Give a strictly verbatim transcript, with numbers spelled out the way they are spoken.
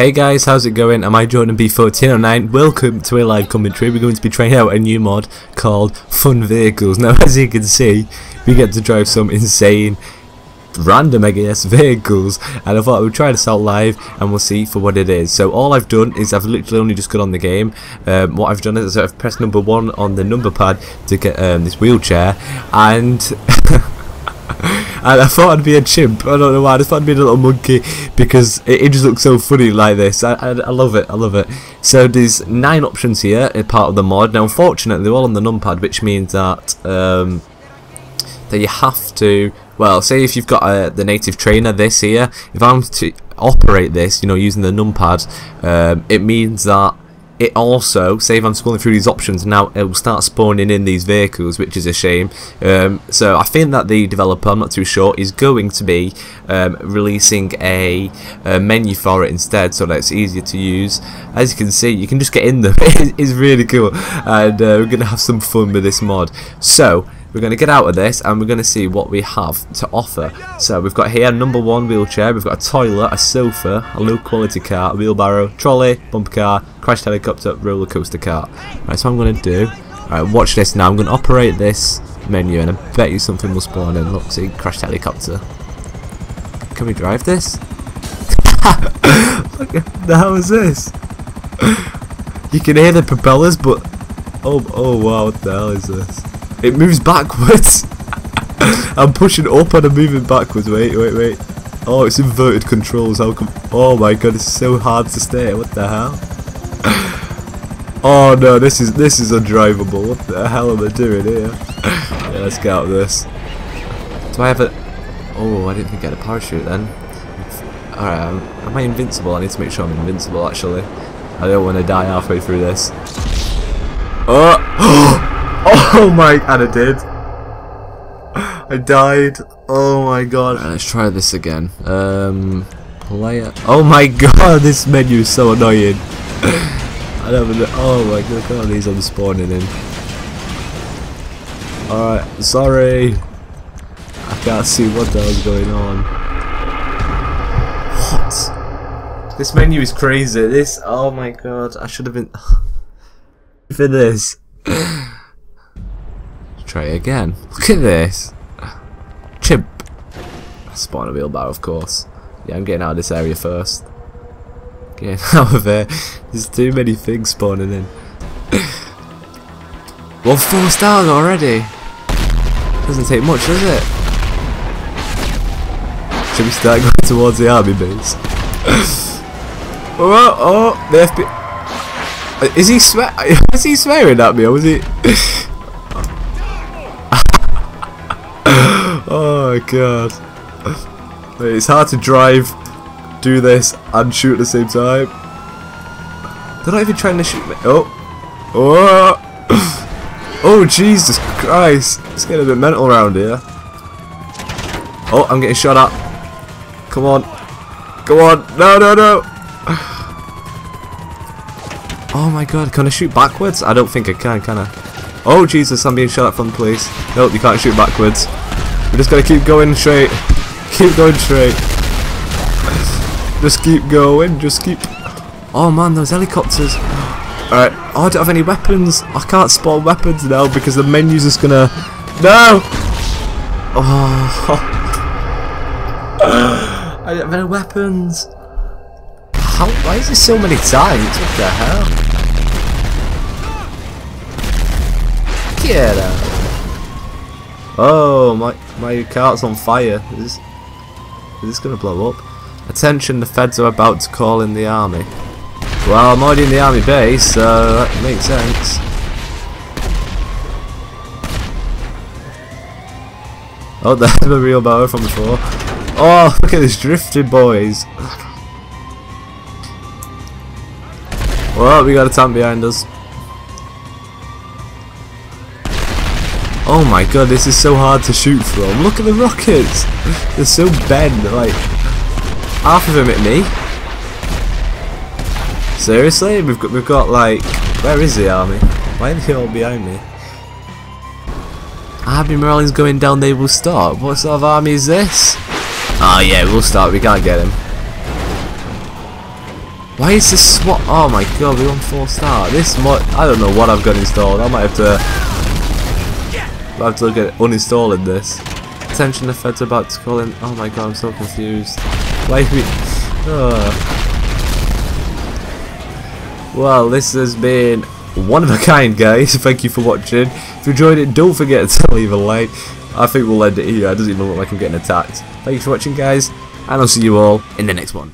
Hey guys, how's it going? I'm i Jordan b one four zero nine. Welcome to a live commentary. We're going to be trying out a new mod called Fun Vehicles. Now, as you can see, we get to drive some insane, random, I guess, vehicles, and I thought I would try this out live and we'll see for what it is. So all I've done is I've literally only just got on the game. Um, what I've done is I've pressed number one on the number pad to get um, this wheelchair, and... And I thought I'd be a chimp. I don't know why. I just thought I'd be a little monkey because it, it just looks so funny like this. I, I, I love it. I love it. So there's nine options here as part of the mod. Now, unfortunately, they're all on the numpad, which means that um, that you have to. Well, say if you've got uh, the native trainer, this here. If I'm to operate this, you know, using the numpad, um, it means that. It also, say if I'm scrolling through these options now, it will start spawning in these vehicles, which is a shame. Um, so I think that the developer, I'm not too sure, is going to be um, releasing a, a menu for it instead, so that it's easier to use. As you can see, you can just get in them. It's really cool, and uh, we're going to have some fun with this mod. So we're going to get out of this, and we're going to see what we have to offer. So we've got here number one wheelchair, we've got a toilet, a sofa, a low quality car, a wheelbarrow, trolley, bumper car, crashed helicopter, roller coaster cart. Right, so I'm going to do. Alright, watch this now. I'm going to operate this menu, and I bet you something will spawn in. Look, see, crashed helicopter. Can we drive this? Look, the hell is this? You can hear the propellers, but oh, oh wow, what the hell is this? It moves backwards. I'm pushing up and I'm moving backwards. Wait, wait, wait. Oh, it's inverted controls. How come? Oh my god, it's so hard to stay. What the hell? Oh no, this is this is undrivable. What the hell am I doing here? Yeah, let's get out of this. Do I have a? Oh, I didn't think I had a parachute then. All right, I'm, am I invincible? I need to make sure I'm invincible. Actually, I don't want to die halfway through this. Oh, oh my! And I did. I died. Oh my god. Right, let's try this again. Um, play it. Oh my god, this menu is so annoying. I don't know, oh my god, look at all these I'm spawning in. Alright, sorry. I can't see what the hell's going on. What? This menu is crazy. This, oh my god, I should have been for this. Try it again. Look at this. Chimp. I spawned a wheelbarrow, of course. Yeah, I'm getting out of this area first. Yeah, out of there. There's too many things spawning in. Well, four stars already. Doesn't take much, does it? Should we start going towards the army base? Oh, oh, the F B I. Is he swear? Is he swearing at me, or was he? Oh god. It's hard to drive, do this, and shoot at the same time. They're not even trying to shoot me. Oh, oh, oh! Jesus Christ! It's getting a bit mental around here. Oh, I'm getting shot at. Come on, come on! No, no, no! Oh my God! Can I shoot backwards? I don't think I can. Can I? Oh Jesus! I'm being shot at from the police. Nope, you can't shoot backwards. We just gotta keep going straight. Keep going straight. Just keep going, just keep... Oh man, those helicopters. Alright, oh, I don't have any weapons. I can't spawn weapons now because the menu's just gonna... No! Oh. I don't have any weapons. How? Why is there so many times? What the hell? Get out. Oh, my, my cart's on fire. Is this, is this gonna blow up? Attention, the feds are about to call in the army. Well, I'm already in the army base, so that makes sense. Oh, there's the real barrow from before. Oh, look at this drifted, boys. Well, we got a tank behind us. Oh my god, this is so hard to shoot from. Look at the rockets. They're so bent, like... half of them at me. Seriously, we've got we've got like, where is the army? Why are they all behind me? Army morale's going down. They will stop. What sort of army is this? Oh yeah, we'll stop. We can't get him. Why is this SWAT? Oh my god, we won four star. This mod, I don't know what I've got installed. I might have to I have to look at uninstalling this. Attention, the feds are about to call in. Oh my god, I'm so confused. Why we? Oh. Well, this has been one of a kind, guys. Thank you for watching. If you enjoyed it, don't forget to leave a like. I think we'll end it here. It doesn't even look like I'm getting attacked. Thanks for watching, guys, and I'll see you all in the next one.